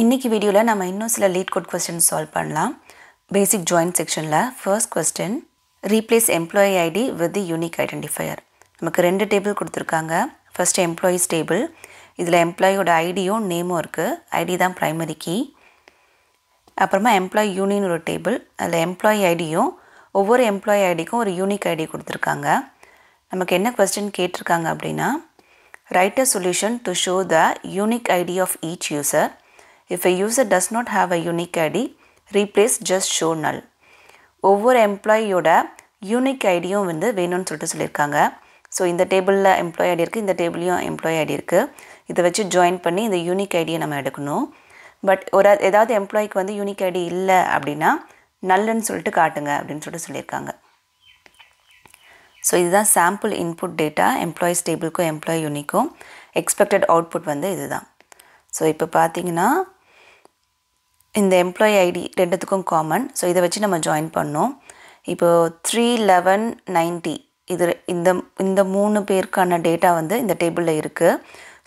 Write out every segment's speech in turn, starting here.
In this video, we will solve LeetCode questions. Basic join section. First question, replace employee ID with the unique identifier. We have two tables. First, employees table. This is employee ID and name. ID is the primary key. Then, employee union table. Employee ID and over employee ID and unique ID. We question write a solution to show the unique ID of each user. If a user does not have a unique ID, replace just show null. Over employee yoda unique ID yom vende venum solittu sollirukanga. So in the table la employee ID irukku, in the table la employee ID irukku. Idha vechi join panni the unique ID nama edukano. But ora edavadhu employee ku vende unique ID illa appadina null nu solittu kaatunga appdin solittu sollirukanga. So idha sample input data employees table ku employee unique ku expected output vende idha. So ipo paathina in the employee ID ரெண்டுத்துக்கும் common. So இதை வச்சு நம்ம join பண்ணோம். இப்போ 3 11 90 இது இந்த மூணு பேருக்கான டேட்டா வந்து இந்த டேபிள்ல இருக்கு.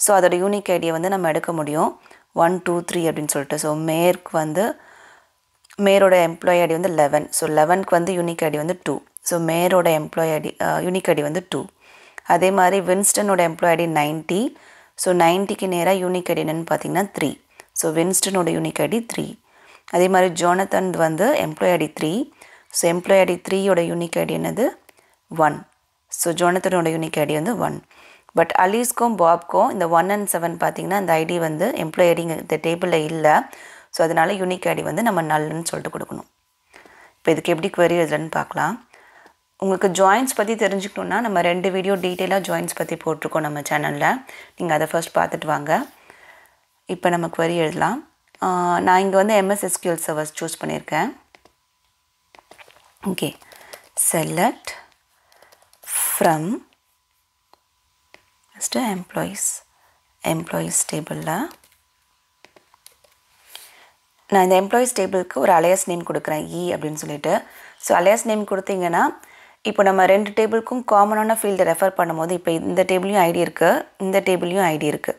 ஸோ அதோட யூனிக் ஐடியை வந்து நம்ம எடுக்க முடியும் 1 2 3 அப்படின்னு சொல்லிட்டு. ஸோ மேற்கு வந்து மேரோட எம்ப்ளாயி ஐடி வந்து 11. ஸோ 11க்கு வந்து யூனிக் ஐடி வந்து 2. ஸோ மேரோட எம்ப்ளாயி ஐடி யூனிக் ஐடி வந்து 2. அதே மாதிரி வின்ஸ்டனோட எம்ப்ளாயி ஐடி 90. ஸோ 90க்கு நேராக யூனிக் ஐடி என்னன்னு பார்த்தீங்கன்னா 3. So Winston oda unique ID 3. Adhe mari Jonathan vandu employee ID 3. So employee ID 3 oda unique ID enadhu 1. So Jonathan oda unique ID vandu 1. But Alice ku Bob ku inda 1 and 7 pathina and ID vandu employee ID inda table la illa. So adanal unique ID vandu nama null nu solittu kodukanum. Ipo idhukku eppadi query edranu paakalam. உங்களுக்கு joins பத்தி தெரிஞ்சுக்கணும்னா நம்ம ரெண்டு video டீடைலா joins பத்தி போட்டுருக்கோம் நம்ம சேனல்ல. நீங்க அத first பார்த்துட்டு வாங்க. இப்போ நம்ம query எழுதலாம். நான் இங்க வந்து MS SQL Server choose பண்ணிருக்கேன். Okay. Select from first employees table la நான் இந்த employees table க்கு ஒரு alias name கொடுக்கிறேன் E அப்படினு சொல்லிட்டு. சோ alias name கொடுத்தீங்கனா இப்போ நம்ம ரெண்டு டேபிளுக்கும் காமனான ஃபீல்ட் ரெஃபர் பண்ணும்போது இப்போ இந்த டேபிளையும் ஐடி இருக்கு, இந்த டேபிளையும் ஐடி இருக்கு.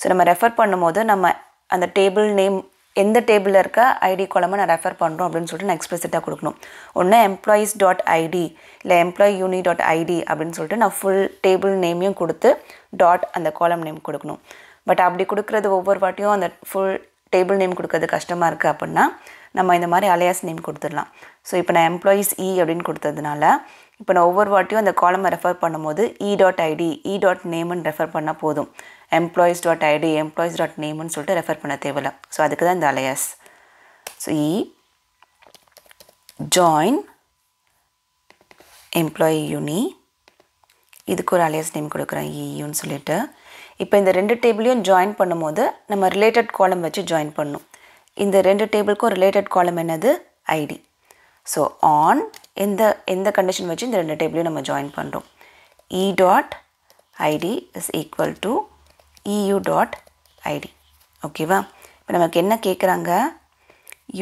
So நம்ம ரெஃபர் பண்ணும்போது நம்ம அந்த டேபிள் நேம் எந்த டேபிள்ல இருக்க ஐடி காலம நான் ரெஃபர் பண்றோம் அப்படினு சொல்லிட்டு நான் எக்ஸ்பிளிசிட்டா கொடுக்கணும். ஒண்ணு employees.id இல்ல employee_uni.id அப்படினு சொல்லிட்டு நான் full டேபிள் நேமையும் கொடுத்து டாட் அந்த காலம் நேம் கொடுக்கணும். பட் அப்படி கொடுக்கிறது ஒவ்வொரு வாட்டியும் அந்த full டேபிள் நேம் கொடுக்கிறது கஷ்டமா இருக்கு அப்படினா நம்ம இந்த மாதிரி alias name கொடுத்துறலாம். சோ இப்போ நான் employees e அப்படினு கொடுத்ததனால இப்போ நான் ஒவ்வொரு வாட்டியும் அந்த காலம ரெஃபர் பண்ணும்போது e.id e.name ன்னு ரெஃபர் பண்ணா போதும். employees.id employees.name ன்னு சொல்லிட்டு ரெஃபர் பண்ண தேவல. சோ அதுக்கு தான் இந்த alias. So e join employee uni இதுக்கு ஒரு alias name கொடுக்கிறேன் e ன்னு சொல்லிட்டு. இப்போ இந்த ரெண்டு டேபிளையும் join பண்ணும்போது நம்ம related column வச்சு join பண்ணனும். இந்த ரெண்டு டேபிளுக்கு related column என்னது id. So on எந்த கண்டிஷன் வச்சு இந்த ரெண்டு டேபிளையும் நம்ம join பண்றோம். e.id is equal to eu.id. ஓகேவா? இப்போ நமக்கு என்ன கேக்குறாங்க?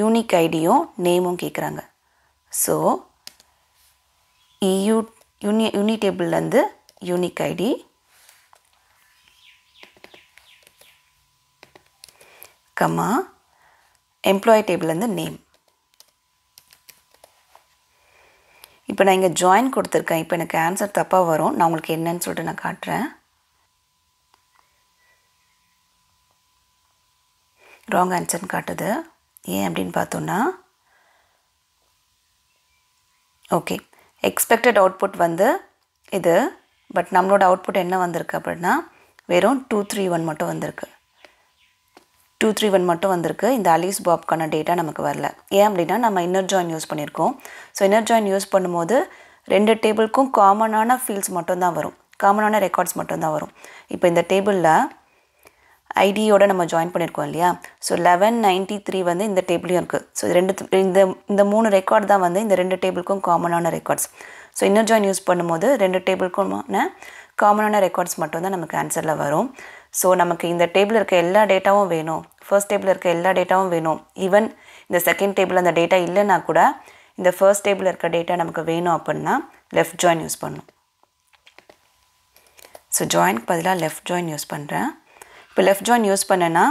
unique id-யும் name-ம் கேக்குறாங்க. So eu uni table-ல இருந்து unique id comma employee table and the name. இப்போ நான் இங்க join கொடுத்திருக்கேன். இப்போ எனக்கு answer தப்பா வரும். நான் உங்களுக்கு என்னன்னு சொல்லிட்டு நான் காட்றேன். wrong answer காட்டுது. ஏன் அப்படினு பார்த்தோம்னா okay expected output வந்து இது. பட் நம்மளோட output என்ன வந்திருக்கு அப்படினா வெறும் 231 மட்டும் வந்திருக்கு. 231 மட்டும் வந்திருக்கு. இந்த அலிஸ் பாப்கான டேட்டா நமக்கு வரல. ஏன் அப்படினா நம்ம இன்னர் ஜாயின் யூஸ் பண்ணிருக்கோம். சோ இன்னர் ஜாயின் யூஸ் பண்ணும்போது ரெண்டு டேபிளுக்கும் காமனான ஃபீல்ட்ஸ் மட்டும் தான் வரும். காமனான ரெக்கார்ட்ஸ் மட்டும் தான் வரும். இப்போ இந்த டேபிள்ல ஐடி யோட நம்ம ஜாயின் பண்ணிருக்கோம் இல்லையா? சோ 1193 வந்து இந்த டேபிள்ல இருக்கு. சோ ரெண்டு இந்த மூணு ரெக்கார்ட் தான் வந்து இந்த ரெண்டு டேபிளுக்கும் காமனான records. So inner join use பண்ணும்போது ரெண்டு டேபிளுக்குமான காமனான ரெக்கார்ட்ஸ் மட்டும் தான் நமக்கு ஆன்சர்ல வரும். So நமக்கு இந்த டேபிள்ல இருக்க எல்லா டேட்டாவும் வேணும். ஃபர்ஸ்ட் டேபிள்ல இருக்க எல்லா டேட்டாவும் வேணும். ஈவன் இந்த செகண்ட் டேபிள்ல அந்த டேட்டா இல்லனா கூட இந்த ஃபர்ஸ்ட் டேபிள்ல இருக்க டேட்டா நமக்கு வேணும் அப்படினா லெஃப்ட் ஜாயின் யூஸ் பண்ணனும். சோ ஜாயின்க்கு பதிலா லெஃப்ட் ஜாயின் யூஸ் பண்றேன். இப்போ லெஃப்ட் ஜாயின் யூஸ் பண்ணனா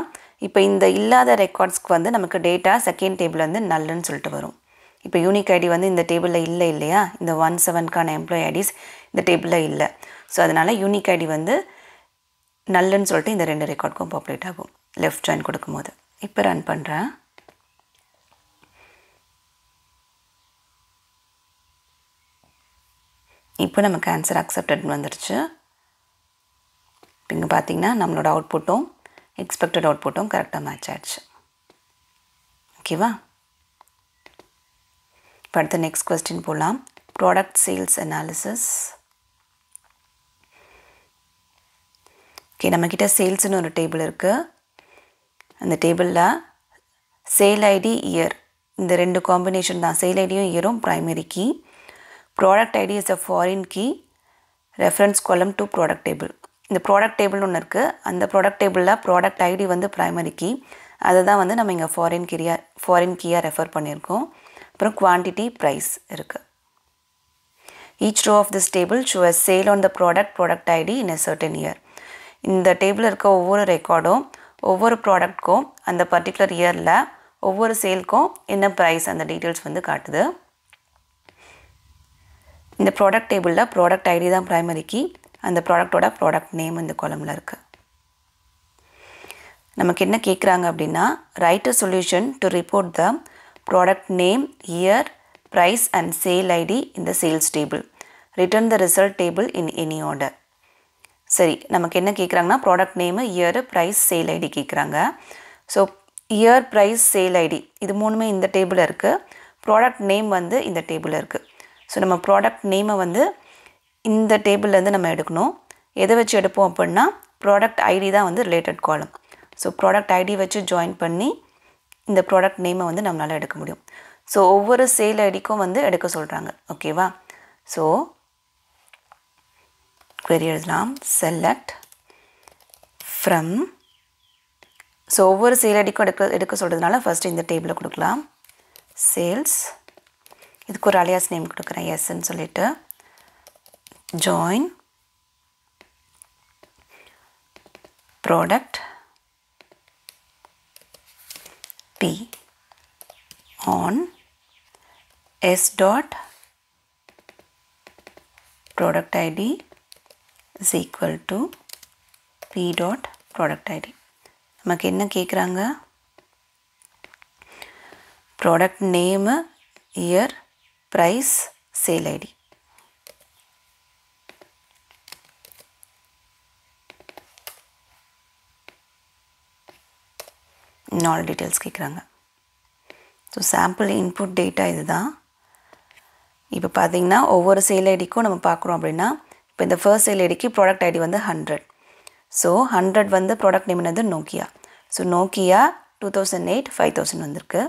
இப்போ இந்த இல்லாத ரெக்கார்ட்ஸ்க்கு வந்து நமக்கு டேட்டா செகண்ட் டேபிள் வந்து நல்லுன்னு சொல்லிட்டு வரும். இப்போ யூனிக் ஐடி வந்து இந்த டேபிளில் இல்லை இல்லையா, இந்த 17க்கான எம்ப்ளாயி ஐடிஸ் இந்த டேபிளில் இல்லை. ஸோ அதனால் யூனிக் ஐடி வந்து நல்லுன்னு சொல்லிட்டு இந்த ரெண்டு ரெக்கார்டுக்கும் பாப்புலேட் ஆகும் லெஃப்ட் ஜாயின் கொடுக்கும்போது. இப்போ ரன் பண்ணுறேன். இப்போ நமக்கு ஆன்சர் அக்செப்டட்னு வந்துடுச்சு. இப்போ இங்கே பார்த்திங்கன்னா நம்மளோட அவுட்புட்டும் எக்ஸ்பெக்டட் அவுட்புட்டும் கரெக்டாக மேட்ச் ஆகிடுச்சு. ஓகேவா, இப்போ அடுத்த நெக்ஸ்ட் கொஸ்டின் போகலாம். Product sales analysis. ஓகே, நம்மக்கிட்ட சேல்ஸ்னு ஒரு டேபிள் இருக்குது. அந்த டேபிளில் சேல் ஐடி இயர் இந்த ரெண்டு காம்பினேஷன் தான், சேல் ஐடியும் இயரும் primary key. Product ID is a foreign key. Reference column to product table. இந்த ப்ராடக்ட் டேபிள்னு ஒன்று இருக்குது. அந்த ப்ராடக்ட் டேபிளில் ப்ராடக்ட் ஐடி வந்து ப்ரைமரி கீ, அதை தான் வந்து நம்ம இங்கே ஃபாரின் கீயாக ரெஃபர் பண்ணியிருக்கோம். அப்புறம் குவான்டிட்டி ப்ரைஸ் இருக்குது. Each row of this table show a sale on the product ID in a certain year. இந்த டேபிளில் இருக்க ஒவ்வொரு ரெக்கார்டும் ஒவ்வொரு ப்ராடக்ட்க்கும் அந்த பர்டிகுலர் இயரில் ஒவ்வொரு சேலுக்கும் என்ன ப்ரைஸ் அந்த டீட்டெயில்ஸ் வந்து காட்டுது. இந்த ப்ராடக்ட் டேபிளில் ப்ராடக்ட் ஐடி தான் ப்ரைமரி கீ, அந்த ப்ராடக்டோட ப்ராடக்ட் நேம் இந்த காலமில் இருக்குது. நமக்கு என்ன கேட்குறாங்க அப்படின்னா, write a solution to report the product name, year, price and sale ID in the sales table. Return the result table in any order. சரி, நமக்கு என்ன கேட்குறாங்கன்னா product name, year, price, sale ID கேட்குறாங்க. So year, price, sale ID இது மூணுமே இந்த டேபிளில் இருக்குது. ப்ராடக்ட் நேம் வந்து இந்த டேபிளில் இருக்குது. ஸோ நம்ம ப்ராடக்ட் நேமை வந்து இந்த டேபிள்லேருந்து நம்ம எடுக்கணும். எதை வச்சு எடுப்போம் அப்படின்னா, ப்ராடக்ட் ஐடி தான் வந்து related column. So product ID வச்சு ஜாயின் பண்ணி இந்த ப்ராடக்ட் நேமை வந்து நம்மளால் எடுக்க முடியும். ஸோ ஒவ்வொரு சேல் ஐடிக்கும் வந்து எடுக்க சொல்கிறாங்க. ஓகேவா, ஸோ query எழுதலாம். Select from. ஸோ ஒவ்வொரு சேல் ஐடிக்கும் எடுக்க சொல்கிறதுனால ஃபஸ்ட்டு இந்த டேபிளை கொடுக்கலாம். சேல்ஸ், இதுக்கு ஒரு அலியாஸ் நேம் கொடுக்குறேன் எஸ்ன்னு சொல்லிட்டு. Join product P on S dot product ID is equal to P dot product ID. நமக்கு என்ன கேட்குறாங்க, product name, year, price, sale ID. இன்னும் ஆல் டீட்டெயில்ஸ் கேட்குறாங்க. ஸோ சாம்பிள் இன்புட் டேட்டா இது தான். இப்போ பார்த்தீங்கன்னா ஒவ்வொரு சேல் ஐடிக்கும் நம்ம பார்க்குறோம் அப்படின்னா, இப்போ இந்த ஃபர்ஸ்ட் சேல் ஐடிக்கு ப்ராடக்ட் ஐடி வந்து 100. ஸோ 100 வந்து ப்ராடக்ட் நேம் வந்து நோக்கியா. ஸோ நோக்கியா 2008 5000 வந்திருக்கு.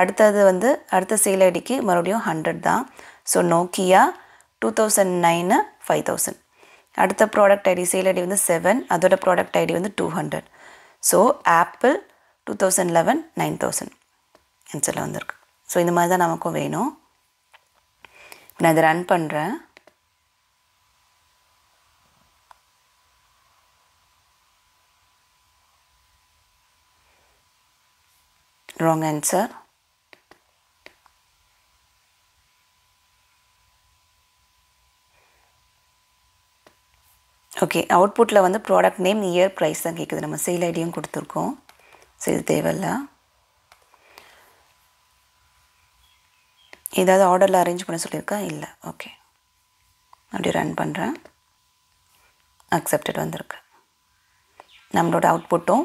அடுத்தது வந்து அடுத்த சேல் ஐடிக்கு மறுபடியும் 100 தான். So Nokia 2009 5000. அடுத்த ப்ராடக்ட் ஐடி சேல் ஐடி வந்து 7, அதோட ப்ராடக்ட் ஐடி வந்து 200. ஸோ ஆப்பிள் 2011 9000 ஆன்சரில் வந்திருக்கு. ஸோ இந்த மாதிரி தான் நமக்கும் வேணும். நான் இதை ரன் பண்ணுறேன். wrong answer. ஓகே, அவுட்புட்டில் வந்து ப்ராடக்ட் நேம், இயர், ப்ரைஸ் தான் கேட்குது. நம்ம சேல் ஐடியும் கொடுத்துருக்கோம். ஸோ இது தேவையில்ல. ஏதாவது ஆர்டரில் அரேஞ்ச் பண்ண சொல்லியிருக்கா? இல்லை. ஓகே, அப்படியே ரன் பண்ணுறேன். அக்செப்டட் வந்திருக்கு. நம்மளோட அவுட்புட்டும்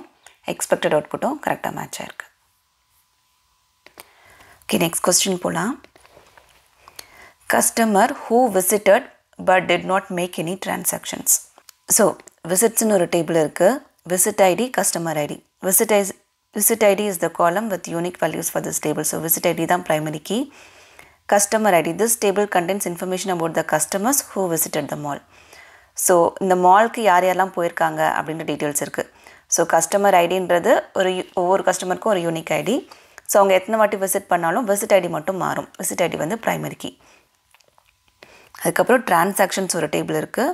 எக்ஸ்பெக்டட் அவுட்புட்டும் கரெக்டாக மேட்ச் ஆகிருக்கு. ஓகே, நெக்ஸ்ட் கொஸ்டின் போகலாம். Customer who visited but did not make any transactions. So விசிட்ஸ்னு ஒரு டேபிள் இருக்குது. Visit ID, customer ID. Visit ID is the column with unique values for this table. So visit ID தான் primary key. Customer ID, this table contains information about the customers who visited the mall. So இந்த மால்க்கு யார் யாரெல்லாம் போயிருக்காங்க அப்படின்ற details இருக்குது. So customer ஐடின்றது ஒவ்வொரு கஸ்டமருக்கும் ஒரு யூனிக் ஐடி. ஸோ அவங்க எத்தனை வாட்டி விசிட் பண்ணாலும் விசிட் ஐடி மட்டும் மாறும். விசிட் ஐடி வந்து ப்ரைமரி கீ. அதுக்கப்புறம் டிரான்சாக்ஷன்ஸ் ஒரு டேபிள் இருக்குது.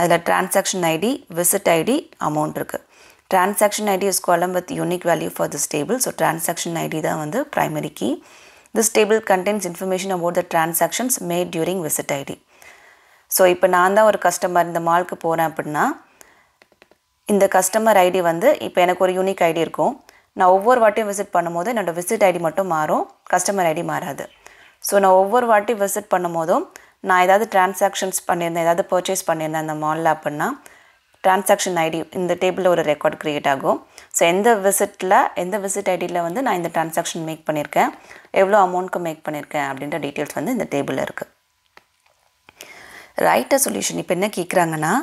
அதில் transaction ID, visit ID, amount இருக்குது. Transaction ID is column with unique value for this table. So transaction ID is the primary key. This table contains information about the transactions made during visit ID. So if I am a customer in the mall, the customer ID is a unique ID. Now over what I visit, the visit ID is customer ID. So now over what I visit, I have transactions, purchase in the mall, transaction ID in the table or record create ago. So in the visit ID la vande na indha transaction make pannirken, evlo amount ku make pannirken abindra details vande in the table la irukku. Write a solution. Ipo enna kekkranga na,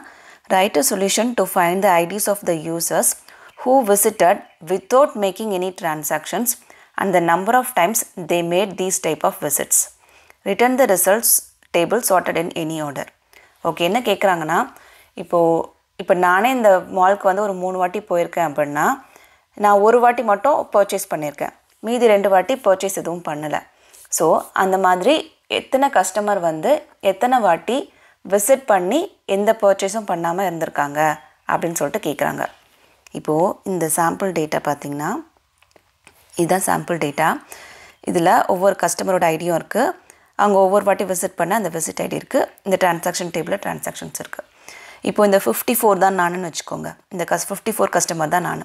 write a solution to find the IDs of the users who visited without making any transactions and the number of times they made these type of visits. Return the results table sorted in any order. Okay, enna kekkranga na ipo நானே இந்த மால்க்கு ஒரு 3 வாட்டி போயிருக்கேன் அப்படினா, நான் ஒரு வாட்டி மட்டும் purchase பண்ணிருக்கேன், மீதி 2 வாட்டி purchase எதுவும் பண்ணல. சோ அந்த மாதிரி எத்தனை கஸ்டமர் எத்தனை வாட்டி விசிட் பண்ணி எந்த purchaseம் பண்ணாம இருந்திருக்காங்க அப்படினு சொல்லிட்டு கேக்குறாங்க. இப்போ இந்த sample data பாத்தீங்கன்னா, இதுதான் sample data. இதுல ஒவ்வொரு கஸ்டமரோட ஐடியும் இருக்கு, அங்க ஒவ்வொரு வாட்டி விசிட் பண்ண அந்த விசிட் ஐடி இருக்கு, இந்த transaction tableல transactions இருக்கு. இப்போ இந்த 54 தான் நானுன்னு வெச்சுக்கோங்க. இந்த 54 கஸ்டமர் தான் நான்.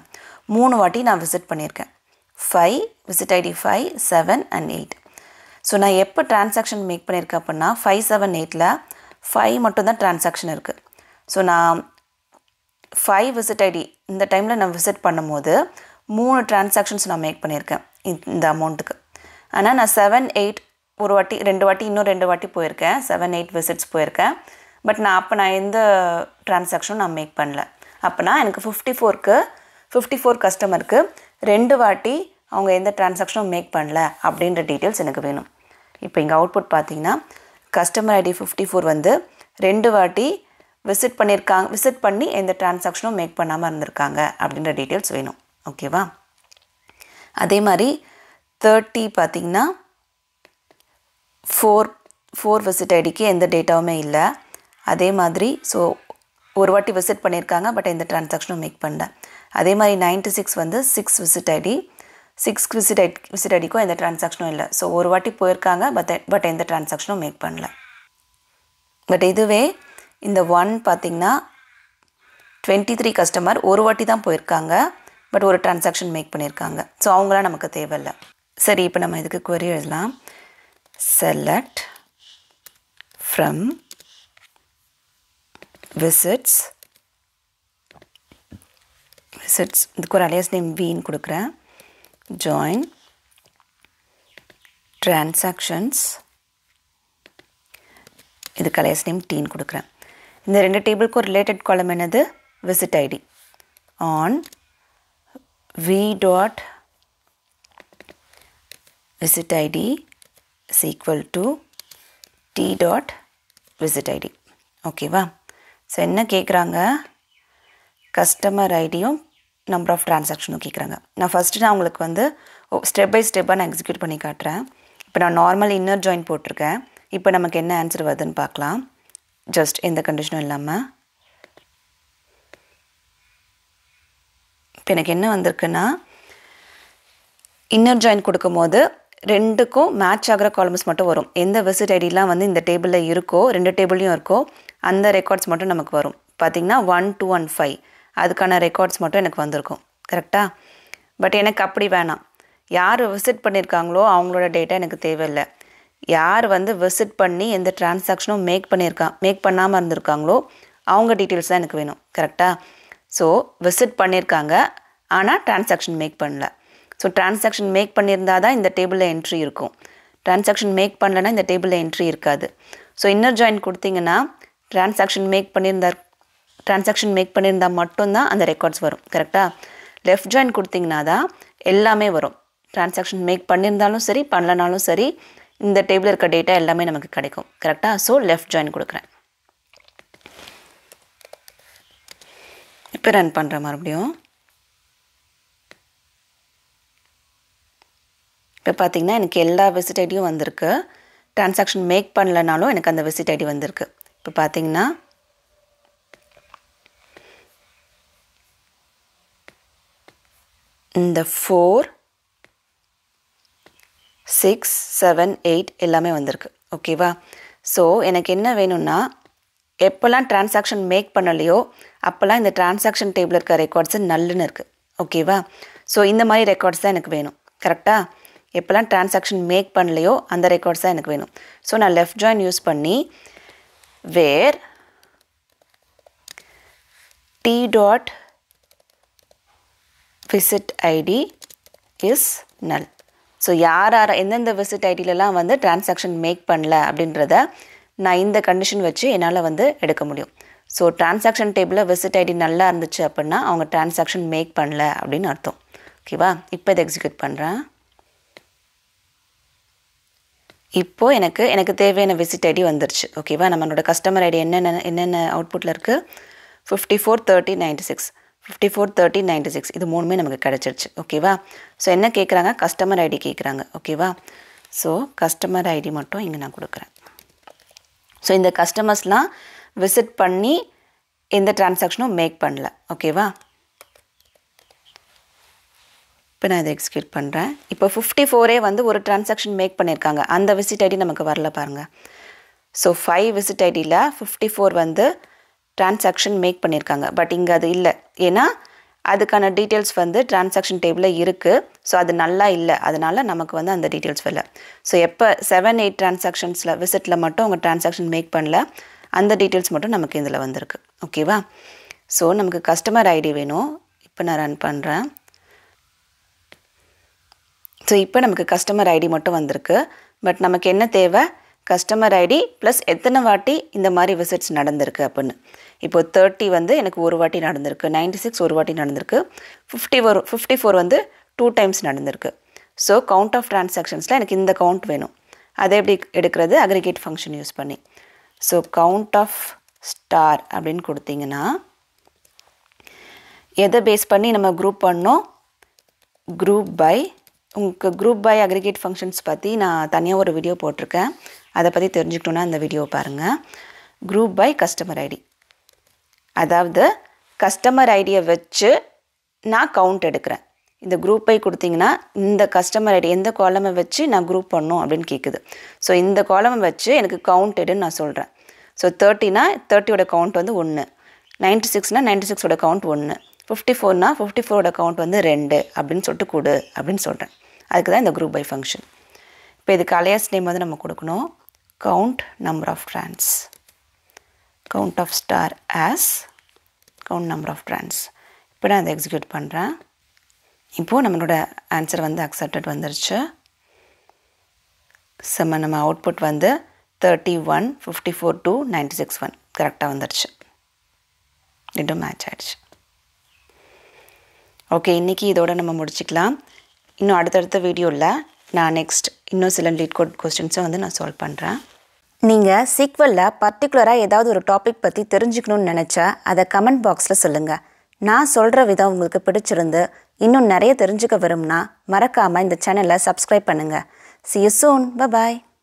3 வாட்டி நான் விசிட் பண்ணிருக்கேன். 5 விசிட் ஐடி 5 7 and 8. சோ நான் எப்ப டிரான்சாக்ஷன் மேக் பண்ணிருக்கேன் அப்படினா 5 7 8 ல 5 மட்டும் தான் டிரான்சாக்ஷன் இருக்கு. சோ நான் 5 விசிட் ஐடி இந்த டைம்ல நான் விசிட் பண்ணும்போது 3 டிரான்சாக்ஷன்ஸ் நான் மேக் பண்ணிருக்கேன் இந்த அமௌண்ட்க்கு. ஆனா நான் 7 8 ஒரு வாட்டி, ரெண்டு வாட்டி, இன்னும் ரெண்டு வாட்டி போயிருக்கேன். 7 8 விசிட்ஸ் போயிருக்கேன். But நான் அப்ப நான் இந்த டிரான்சாக்ஷன் நான் மேக் பண்ணல. அப்பனா எனக்கு 54 கஸ்டமருக்கு ரெண்டு வாட்டி அவங்க எந்த டிரான்சாக்ஷனும் மேக் பண்ணல அப்படின்ற டீடைல்ஸ் எனக்கு வேணும். இப்போ இங்க அவுட்புட் பாத்தீங்கன்னா கஸ்டமர் ஐடி 54 ரெண்டு வாட்டி விசிட் பண்ணிருக்காங்க, விசிட் பண்ணி எந்த டிரான்சாக்ஷனும் மேக் பண்ணாம இருந்திருக்காங்க அப்படின்ற டீடைல்ஸ் வேணும். ஓகேவா? அதே மாதிரி 30 பாத்தீங்கன்னா 4 விசிட் ஐடிக்கு எந்த டேட்டாவுமே இல்ல. அதே மாதிரி சோ ஒரு வாட்டி விசிட் பண்ணிருக்காங்க பட் இந்த டிரான்சாக்ஷனும் மேக் பண்ணல. அதே மாதிரி 96 6 விசிட் ஐடி, 6 விசிட் ஐடிக்கு இந்த டிரான்சாக்ஷனும் இல்ல. சோ ஒரு வாட்டி போயிருக்காங்க பட் இந்த டிரான்சாக்ஷனும் மேக் பண்ணல. பட் இதுவே இந்த 1 பாத்தீங்கன்னா 23 கஸ்டமர் ஒரு வாட்டி தான் போயிருக்காங்க பட் ஒரு டிரான்சாக்ஷன் மேக் பண்ணிருக்காங்க. சோ அவங்கள நமக்கு தேவையில்ல. சரி, இப்போ நம்ம இதுக்கு query எழுதலாம். Select from visits இதுக்கு ஒரு alias name v ன்னு கொடுக்கிறேன். join transactions இதுக்கு alias name t ன்னு கொடுக்கிறேன். இந்த ரெண்டு டேபிளுக்கு ஒரு related column என்னது? visit id. on v dot visit id is equal to t dot visit id. ஓகேவா? So என்ன கேக்குறாங்க? கஸ்டமர் ஐடியும் நம்பர் ஆஃப் டிரான்சாக்ஷனும் கேக்குறாங்க. நான் ஃபர்ஸ்ட் நான் உங்களுக்கு ஸ்டெப் பை ஸ்டெப்பா நான் எக்ஸிக்யூட் பண்ணி காட்றேன். இப்போ நான் நார்மல் இன்னர் ஜாயின் போட்டுருக்கேன். இப்போ நமக்கு என்ன ஆன்சர் வருதுன்னு பார்க்கலாம். ஜஸ்ட் இந்த கண்டிஷனும் இல்லாம இப்போ எனக்கு என்ன வந்திருக்குன்னா, இன்னர் ஜாயின் கொடுக்கும்போது ரெண்டுக்கும் மேட்ச் ஆகிற காலம்ஸ் மட்டும் வரும். எந்த விசிட் ஐடிலாம் இந்த டேபிள்ல இருக்கோ, ரெண்டு டேபிள்லயும் இருக்கோ, அந்த ரெக்கார்ட்ஸ் மட்டும் நமக்கு வரும். பாத்தீங்கன்னா 1 2 1 5 அதுக்கான ரெக்கார்ட்ஸ் மட்டும் எனக்கு வந்திருக்கும். கரெக்ட்டா? பட் எனக்கு அப்படி வேணாம். யார் விசிட் பண்ணிருக்காங்களோ அவங்களோட டேட்டா எனக்கு தேவையில்ல. யார் விசிட் பண்ணி எந்த டிரான்சாக்ஷனும் மேக் பண்ணாம இருந்திருக்காங்களோ அவங்க டீடைல்ஸ் தான் எனக்கு வேணும். கரெக்ட்டா? சோ விசிட் பண்ணிருக்காங்க ஆனா டிரான்சாக்ஷன் மேக் பண்ணல. சோ டிரான்சாக்ஷன் மேக் பண்ணிருந்தா தான் இந்த டேபிள்ல என்ட்ரி இருக்கும். டிரான்சாக்ஷன் மேக் பண்ணலனா இந்த டேபிள்ல என்ட்ரி இருக்காது. சோ இன்னர் ஜாயின் கொடுத்தீங்கன்னா டிரான்சாக்ஷன் மேக் பண்ணிருந்தா மட்டும்தான் அந்த ரெக்கார்ட்ஸ் வரும். கரெக்ட்டா? லெஃப்ட் ஜாயின் கொடுத்தீங்கன்னா தான் எல்லாமே வரும். டிரான்சாக்ஷன் மேக் பண்ணிருந்தாலும் சரி பண்ணலனாலும் சரி இந்த டேபிள்ல இருக்க டேட்டா எல்லாமே நமக்கு கிடைக்கும். கரெக்ட்டா? சோ லெஃப்ட் ஜாயின் கொடுக்கிறேன். இப்போ ரன் பண்ற மறுபடியும் இப்போ பாத்தீங்கன்னா எனக்கு எல்லா விசிட் ஐடியும் வந்திருக்கு. டிரான்சாக்ஷன் மேக் பண்ணலனாலும் எனக்கு அந்த விசிட் ஐடி வந்திருக்கு. இப்போ பாத்தீங்கன்னா இந்த 4, 6, 7, 8 எல்லாமே வந்திருக்கு. ஓகேவா? ஸோ எனக்கு என்ன வேணும்னா, எப்போல்லாம் டிரான்சாக்ஷன் மேக் பண்ணலையோ அப்போல்லாம் இந்த டிரான்சாக்ஷன் டேபிள் இருக்க ரெக்கார்ட்ஸு நல்லுன்னு இருக்குது. ஓகேவா? ஸோ இந்த மாதிரி ரெக்கார்ட்ஸ் தான் எனக்கு வேணும். கரெக்டாக எப்போல்லாம் டிரான்சாக்ஷன் மேக் பண்ணலையோ அந்த ரெக்கார்ட்ஸ் தான் எனக்கு வேணும். ஸோ நான் லெஃப்ட் ஜாயின் யூஸ் பண்ணி வேர் t.visitId இஸ் நல். ஸோ யார் எந்தெந்த விசிட் ஐடியிலலாம் வந்து டிரான்சாக்ஷன் மேக் பண்ணல அப்படின்றத நான் இந்த கண்டிஷன் வச்சு என்னால் வந்து எடுக்க முடியும். ஸோ டிரான்சாக்ஷன் டேபிளில் விசிட் ஐடி நல்லா இருந்துச்சு அப்படின்னா அவங்க டிரான்சாக்ஷன் மேக் பண்ணல அப்படின்னு அர்த்தம். ஓகேவா? இப்போ இதை எக்ஸிக்யூட் பண்ணுறேன். இப்போது எனக்கு தேவையான விசிட் ஐடி வந்துருச்சு. ஓகேவா? நம்மளோட கஸ்டமர் ஐடி என்னென்ன அவுட்புட்டில் இருக்குது? 54, 30, 96 54, 30, 96 இது மூணுமே நமக்கு கிடச்சிருச்சு. ஓகேவா? ஸோ என்ன கேட்குறாங்க? கஸ்டமர் ஐடி கேட்குறாங்க. ஓகேவா? ஸோ கஸ்டமர் ஐடி மட்டும் இங்கே நான் கொடுக்குறேன். ஸோ இந்த கஸ்டமர்ஸ்லாம் விசிட் பண்ணி எந்த டிரான்சாக்ஷனும் மேக் பண்ணல. ஓகேவா? இப்போ நான் இதை எக்ஸிக்யூட் பண்ணுறேன். இப்போ 54 வந்து ஒரு டிரான்சாக்ஷன் மேக் பண்ணியிருக்காங்க, அந்த விசிட் ஐடி நமக்கு வரல பாருங்கள். ஸோ 5 விசிட் ஐடியில் 54 வந்து டிரான்சாக்ஷன் மேக் பண்ணியிருக்காங்க. பட் இங்கே அது இல்லை, ஏன்னா அதுக்கான டீட்டெயில்ஸ் வந்து டிரான்சாக்ஷன் டேபிளில் இருக்குது. ஸோ அது நல்லா இல்லை, அதனால் நமக்கு வந்து அந்த டீட்டெயில்ஸ் வரல. ஸோ எப்போ 7, 8 டிரான்சாக்ஷன்ஸில் விசிட்டில் மட்டும் அவங்க டிரான்சாக்ஷன் மேக் பண்ணல, அந்த டீட்டெயில்ஸ் மட்டும் நமக்கு இதில் வந்திருக்கு. ஓகேவா? ஸோ நமக்கு கஸ்டமர் ஐடி வேணும். இப்போ நான் ரன் பண்ணுறேன். ஸோ இப்போ நமக்கு கஸ்டமர் ஐடி மட்டும் வந்திருக்கு. பட் நமக்கு என்ன தேவை? கஸ்டமர் ஐடி ப்ளஸ் எத்தனை வாட்டி இந்த மாதிரி விசிட்ஸ் நடந்திருக்கு அப்படின்னு. இப்போது 30 வந்து எனக்கு ஒரு வாட்டி நடந்திருக்கு, 96 ஒரு வாட்டி நடந்திருக்கு, 54 வந்து 2 டைம்ஸ் நடந்திருக்கு. ஸோ கவுண்ட் ஆஃப் டிரான்சாக்ஷன்ஸில் எனக்கு இந்த கவுண்ட் வேணும். அதை எப்படி எடுக்கிறது? அக்ரிகேட் ஃபங்க்ஷன் யூஸ் பண்ணி. ஸோ கவுண்ட் ஆஃப் ஸ்டார் அப்படின்னு கொடுத்தீங்கன்னா எதை பேஸ் பண்ணி நம்ம குரூப் பண்ணோம்? Group by. உங்களுக்கு குரூப் பை அக்ரிகேட் ஃபங்க்ஷன்ஸ் பற்றி நான் தனியாக ஒரு வீடியோ போட்டிருக்கேன், அதை பற்றி தெரிஞ்சுக்கணுன்னா அந்த வீடியோவை பாருங்கள். குரூப் பை கஸ்டமர் ஐடி, அதாவது கஸ்டமர் ஐடியை வச்சு நான் கவுண்ட் எடுக்கிறேன். இந்த குரூப் பை கொடுத்தீங்கன்னா இந்த கஸ்டமர் ஐடி எந்த காலமை வச்சு நான் குரூப் பண்ணணும் அப்படின்னு கேட்குது. ஸோ இந்த காலமை வச்சு எனக்கு கவுண்ட் எடுன்னு நான் சொல்கிறேன். ஸோ 30னா 30ோட கவுண்ட் வந்து 1, 96னா 96ோட கவுண்ட் 1, 54னா 54ோட கவுண்ட் வந்து 2 அப்படின்னு சொல்லிட்டு கொடு அப்படின்னு சொல்கிறேன். அதுக்கு தான் இந்த குரூப் பை ஃபங்க்ஷன். இப்போ இதுக்கு அலையாஸ் நேம் வந்து நம்ம கொடுக்கணும். Count number of trans, count of star as count number of trans. இப்போ நான் அதை எக்ஸிக்யூட் பண்ணுறேன். இப்போது நம்மளோட ஆன்சர் வந்து அக்செப்டட் வந்துருச்சு. செம்ம, நம்ம அவுட்புட் வந்து 31, 54 to 96 1 கரெக்டாக வந்துருச்சு. ரெண்டும் மேட்ச் ஆகிடுச்சு. ஓகே, இன்றைக்கி இதோட நம்ம முடிச்சுக்கலாம். இன்னும் அடுத்தடுத்த வீடியோவில் நான் நெக்ஸ்ட் இன்னும் சில லீட் கோட் கொஸ்டின்ஸை வந்து நான் சால்வ் பண்ணுறேன். நீங்கள் சீக்வலில் பர்டிகுலராக ஏதாவது ஒரு டாபிக் பற்றி தெரிஞ்சுக்கணுன்னு நினச்சா அதை கமெண்ட் பாக்ஸில் சொல்லுங்கள். நான் சொல்கிற விதம் உங்களுக்கு பிடிச்சிருந்து இன்னும் நிறைய தெரிஞ்சுக்க விரும்புனா மறக்காமல் இந்த சேனலை சப்ஸ்கிரைப் பண்ணுங்கள். See you soon. Bye bye.